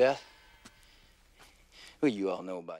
death? Well, you all know about it.